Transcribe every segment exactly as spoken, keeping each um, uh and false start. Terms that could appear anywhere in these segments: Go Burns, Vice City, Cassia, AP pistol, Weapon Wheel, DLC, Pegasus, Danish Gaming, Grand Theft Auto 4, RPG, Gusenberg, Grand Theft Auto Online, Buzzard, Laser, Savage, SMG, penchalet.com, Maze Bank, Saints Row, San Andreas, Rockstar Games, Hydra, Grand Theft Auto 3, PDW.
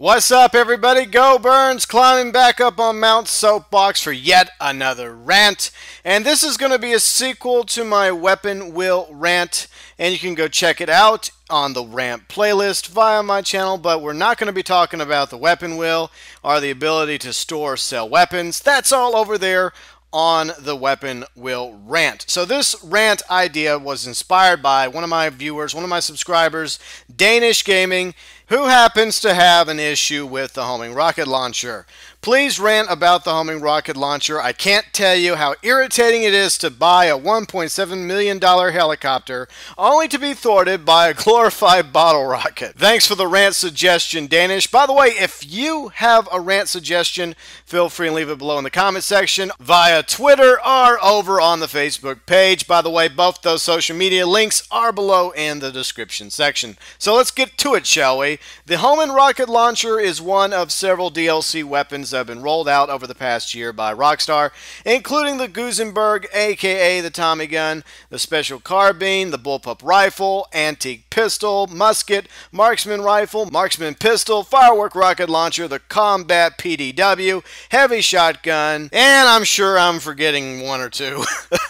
What's up, everybody? Go Burns climbing back up on Mount Soapbox for yet another rant. And this is going to be a sequel to my Weapon Wheel rant. And you can go check it out on the rant playlist via my channel. But we're not going to be talking about the Weapon Wheel or the ability to store or sell weapons. That's all over there on the Weapon Wheel rant. So this rant idea was inspired by one of my viewers, one of my subscribers, Danish Gaming, who happens to have an issue with the homing rocket launcher. Please rant about the homing rocket launcher. I can't tell you how irritating it is to buy a one point seven million dollar helicopter only to be thwarted by a glorified bottle rocket. Thanks for the rant suggestion, Danish. By the way, if you have a rant suggestion, feel free and leave it below in the comment section via Twitter or over on the Facebook page. By the way, both those social media links are below in the description section. So let's get to it, shall we? The homing rocket launcher is one of several D L C weapons that have been rolled out over the past year by Rockstar, including the Gusenberg, aka the Tommy Gun, the Special Carbine, the Bullpup Rifle, Antique Pistol, Musket, Marksman Rifle, Marksman Pistol, Firework Rocket Launcher, the Combat P D W, Heavy Shotgun, and I'm sure I'm forgetting one or two.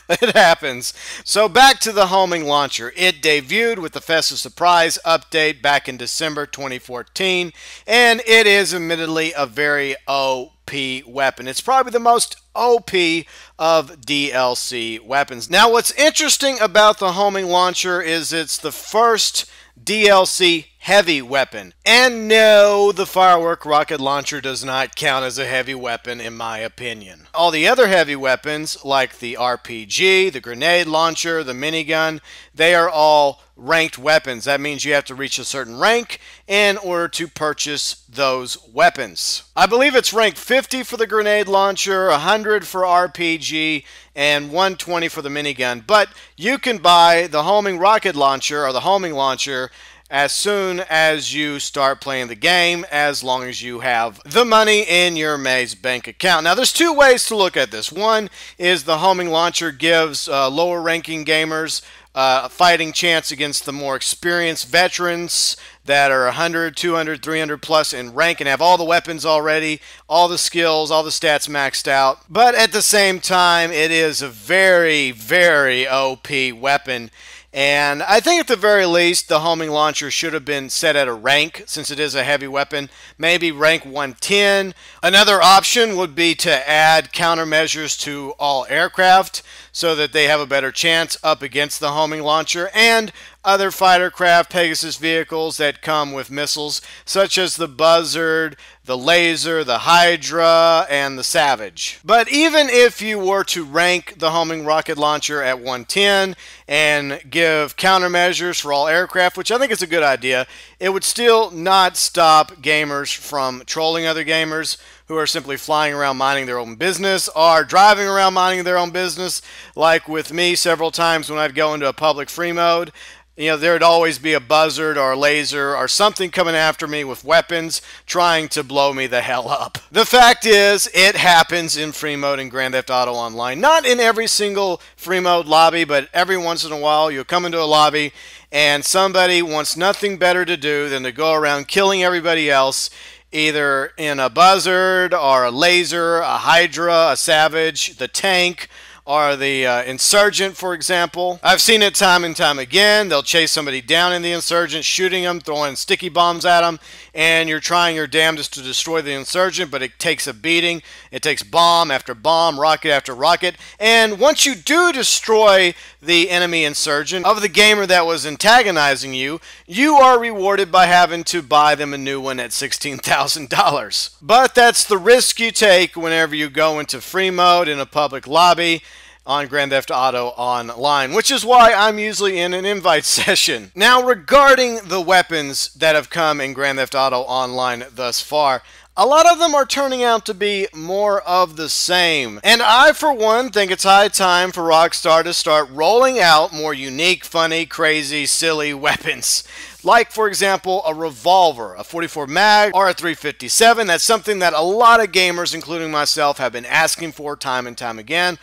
It happens. So back to the homing launcher. It debuted with the Festive Surprise update back in December twenty fourteen, and it is admittedly a very O P weapon. It's probably the most O P of D L C weapons. Now, what's interesting about the homing launcher is it's the first D L C heavy weapon. And no, the firework rocket launcher does not count as a heavy weapon, in my opinion. All the other heavy weapons, like the R P G, the grenade launcher, the minigun, they are all ranked weapons. That means you have to reach a certain rank in order to purchase those weapons. I believe it's rank fifty for the grenade launcher, one hundred for R P G, and one twenty for the minigun. But you can buy the homing rocket launcher or the homing launcher as soon as you start playing the game, as long as you have the money in your Maze Bank account. Now, there's two ways to look at this. One is the homing launcher gives uh, lower ranking gamers uh, a fighting chance against the more experienced veterans that are one hundred, two hundred, three hundred plus in rank and have all the weapons already, all the skills, all the stats maxed out. But at the same time, it is a very, very O P weapon. And I think at the very least, the homing launcher should have been set at a rank, since it is a heavy weapon, maybe rank one ten. Another option would be to add countermeasures to all aircraft so that they have a better chance up against the homing launcher and other fighter craft, Pegasus vehicles that come with missiles, such as the Buzzard, the Laser, the Hydra, and the Savage. But even if you were to rank the homing rocket launcher at one ten and give countermeasures for all aircraft, which I think is a good idea, it would still not stop gamers from trolling other gamers who are simply flying around minding their own business or driving around minding their own business, like with me several times when I'd go into a public free mode. You know, there would always be a Buzzard or a Laser or something coming after me with weapons trying to blow me the hell up. The fact is, it happens in free mode in Grand Theft Auto Online. Not in every single free mode lobby, but every once in a while you'll come into a lobby and somebody wants nothing better to do than to go around killing everybody else, either in a Buzzard or a Laser, a Hydra, a Savage, the tank, or the uh, Insurgent, for example. I've seen it time and time again. They'll chase somebody down in the Insurgent, shooting them, throwing sticky bombs at them, and you're trying your damnedest to destroy the Insurgent, but it takes a beating. It takes bomb after bomb, rocket after rocket, and once you do destroy the enemy Insurgent of the gamer that was antagonizing you, you are rewarded by having to buy them a new one at sixteen thousand dollars. But that's the risk you take whenever you go into free mode in a public lobby on Grand Theft Auto Online, which is why I'm usually in an invite session. Now, regarding the weapons that have come in Grand Theft Auto Online thus far, a lot of them are turning out to be more of the same. And I, for one, think it's high time for Rockstar to start rolling out more unique, funny, crazy, silly weapons. Like, for example, a revolver, a forty-four mag, or a three fifty-seven. That's something that a lot of gamers, including myself, have been asking for time and time again.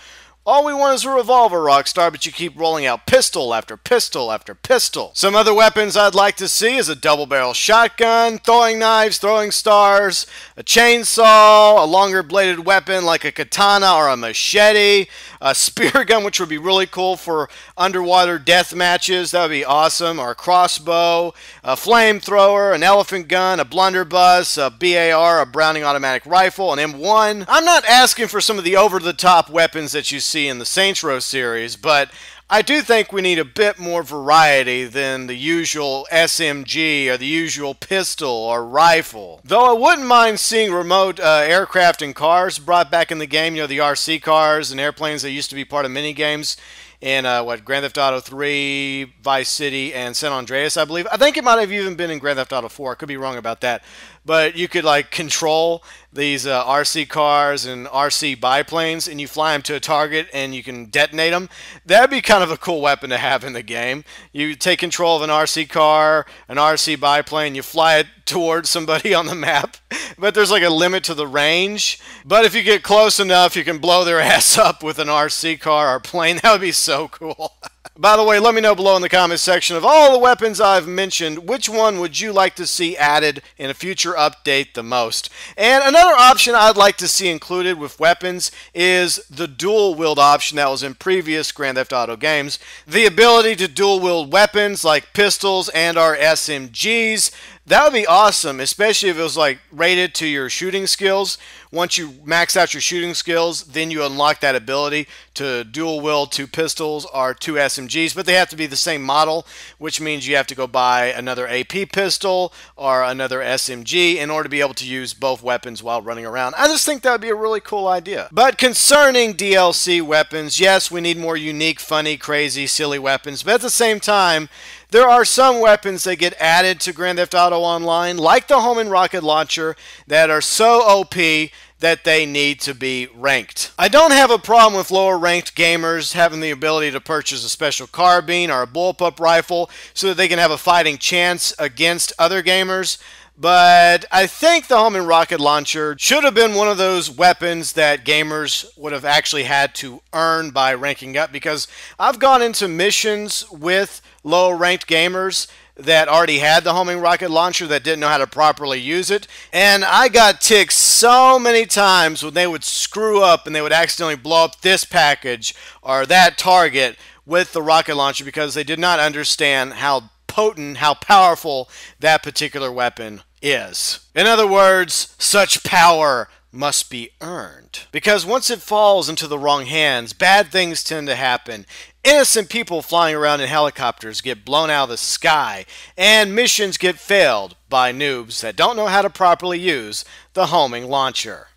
All we want is a revolver, Rockstar, but you keep rolling out pistol after pistol after pistol. Some other weapons I'd like to see is a double-barrel shotgun, throwing knives, throwing stars, a chainsaw, a longer-bladed weapon like a katana or a machete, a spear gun, which would be really cool for underwater death matches. That would be awesome. Or a crossbow, a flamethrower, an elephant gun, a blunderbuss, a B A R, a Browning automatic rifle, an M one. I'm not asking for some of the over-the-top weapons that you see in the Saints Row series, but I do think we need a bit more variety than the usual S M G or the usual pistol or rifle. Though I wouldn't mind seeing remote uh, aircraft and cars brought back in the game, you know, the R C cars and airplanes that used to be part of minigames in uh, what, Grand Theft Auto three, Vice City, and San Andreas, I believe. I think it might have even been in Grand Theft Auto four. I could be wrong about that. But you could, like, control these uh, R C cars and R C biplanes, and you fly them to a target, and you can detonate them. That'd be kind of a cool weapon to have in the game. You take control of an R C car, an R C biplane, you fly it towards somebody on the map. But there's, like, a limit to the range. But if you get close enough, you can blow their ass up with an R C car or plane. That would be so cool. By the way, let me know below in the comments section of all the weapons I've mentioned, which one would you like to see added in a future update the most? And another option I'd like to see included with weapons is the dual wield option that was in previous Grand Theft Auto games. The ability to dual wield weapons like pistols and our S M Gs. That would be awesome, especially if it was like rated to your shooting skills. Once you max out your shooting skills, then you unlock that ability to dual wield two pistols or two S M Gs, but they have to be the same model, which means you have to go buy another A P pistol or another S M G in order to be able to use both weapons while running around. I just think that would be a really cool idea. But concerning D L C weapons, yes, we need more unique, funny, crazy, silly weapons, but at the same time, there are some weapons that get added to Grand Theft Auto Online, like the Home and Rocket Launcher, that are so O P that they need to be ranked. I don't have a problem with lower ranked gamers having the ability to purchase a special carbine or a bullpup rifle so that they can have a fighting chance against other gamers. But I think the Home and Rocket Launcher should have been one of those weapons that gamers would have actually had to earn by ranking up, because I've gone into missions with low-ranked gamers that already had the homing rocket launcher that didn't know how to properly use it. And I got ticked so many times when they would screw up and they would accidentally blow up this package or that target with the rocket launcher because they did not understand how potent, how powerful that particular weapon is. In other words, such power must be earned. Because once it falls into the wrong hands, bad things tend to happen. Innocent people flying around in helicopters get blown out of the sky, and missions get failed by noobs that don't know how to properly use the homing launcher.